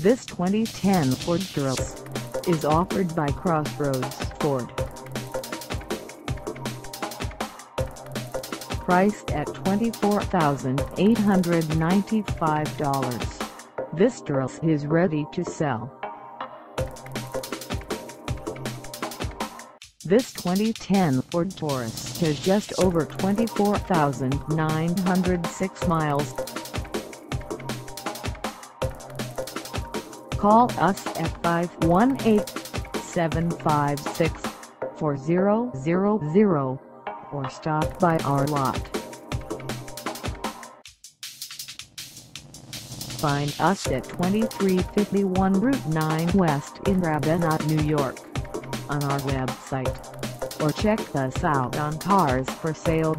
This 2010 Ford Taurus is offered by Crossroads Ford. Priced at $24,895, this Taurus is ready to sell. This 2010 Ford Taurus has just over 24,906 miles. Call us at 518-756-4000 or stop by our lot. Find us at 2351 Route 9 West in Ravena, New York, on our website, or check us out on carsforsale.com.